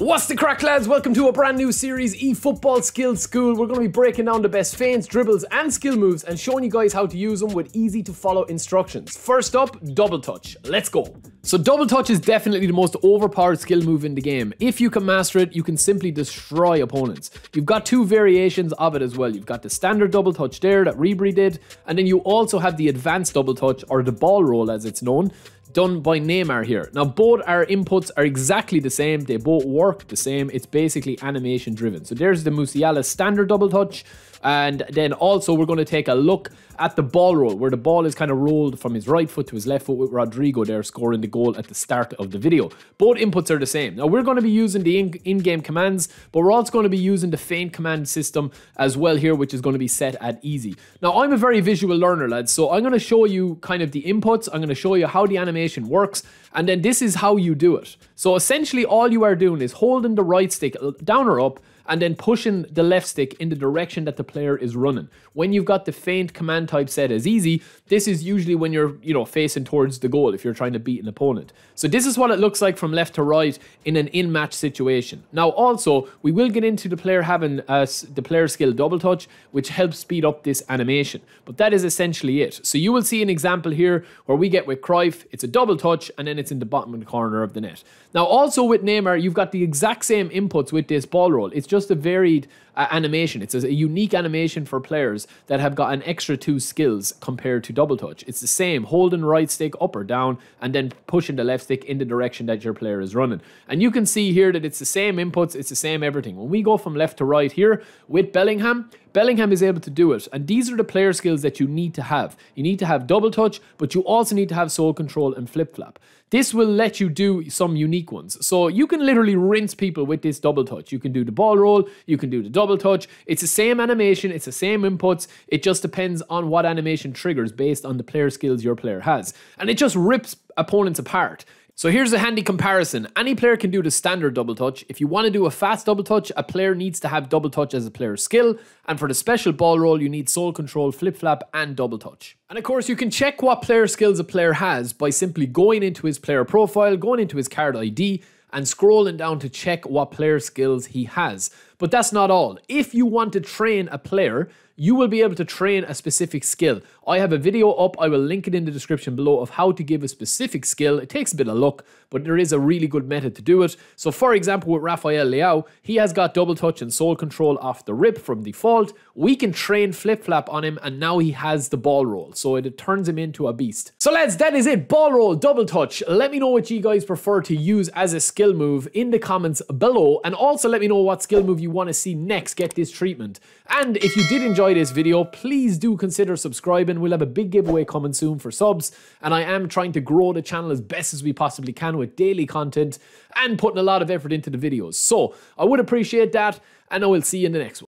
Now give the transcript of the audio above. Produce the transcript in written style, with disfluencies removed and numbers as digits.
What's the crack, lads? Welcome to a brand new series, eFootball Skills School. We're going to be breaking down the best feints, dribbles and skill moves and showing you guys how to use them with easy to follow instructions. First up, double touch. Let's go. So double touch is definitely the most overpowered skill move in the game. If you can master it, you can simply destroy opponents. You've got two variations of it as well. You've got the standard double touch there that Ribery did, and then you also have the advanced double touch, or the ball roll as it's known, done by Neymar here. Now both our inputs are exactly the same, they both work the same, it's basically animation driven. So there's the Musiala standard double touch, and then also we're going to take a look at the ball roll, where the ball is kind of rolled from his right foot to his left foot with Rodrigo there scoring the goal at the start of the video. Both inputs are the same. Now we're going to be using the in-game commands, but we're also going to be using the feint command system as well here, which is going to be set at easy. Now I'm a very visual learner, lads, so I'm going to show you kind of the inputs, I'm going to show you how the animation works, and then this is how you do it. So essentially all you are doing is holding the right stick down or up, and then pushing the left stick in the direction that the player is running. When you've got the feint command type set as easy, this is usually when you're, facing towards the goal if you're trying to beat an opponent. So this is what it looks like from left to right in an in-match situation. Now also, we will get into the player having the player skill double touch, which helps speed up this animation. But that is essentially it. So you will see an example here where we get with Cruyff, it's a double touch, and then it's in the bottom corner of the net. Now also with Neymar, you've got the exact same inputs with this ball roll. It's just a varied animation. It's a unique animation for players that have got an extra two skills compared to double touch. It's the same, holding right stick up or down and then pushing the left stick in the direction that your player is running. And you can see here that it's the same inputs, it's the same everything. When we go from left to right here with Bellingham, Bellingham is able to do it, and these are the player skills that you need to have. You need to have double touch, but you also need to have sole control and flip-flop. This will let you do some unique ones. So you can literally rinse people with this double touch. You can do the ball roll, you can do the double touch. It's the same animation, it's the same inputs, it just depends on what animation triggers based on the player skills your player has. And it just rips opponents apart. So here's a handy comparison. Any player can do the standard double touch. If you want to do a fast double touch, a player needs to have double touch as a player skill. And for the special ball roll, you need sole control, flip-flap and double touch. And of course, you can check what player skills a player has by simply going into his player profile, going into his card ID, and scrolling down to check what player skills he has. But that's not all. If you want to train a player, you will be able to train a specific skill. I have a video up, I will link it in the description below, of how to give a specific skill. It takes a bit of luck, but there is a really good method to do it. So for example, with Rafael Leao, he has got double touch and sole control off the rip from default. We can train flip-flap on him, and now he has the ball roll, so it turns him into a beast. So lads, that is it. Ball roll, double touch. Let me know what you guys prefer to use as a skill move in the comments below, and also let me know what skill move you want to see next get this treatment. And if you did enjoy this video, please do consider subscribing. We'll have a big giveaway coming soon for subs, and I am trying to grow the channel as best as we possibly can with daily content and putting a lot of effort into the videos. So I would appreciate that, and I will see you in the next one.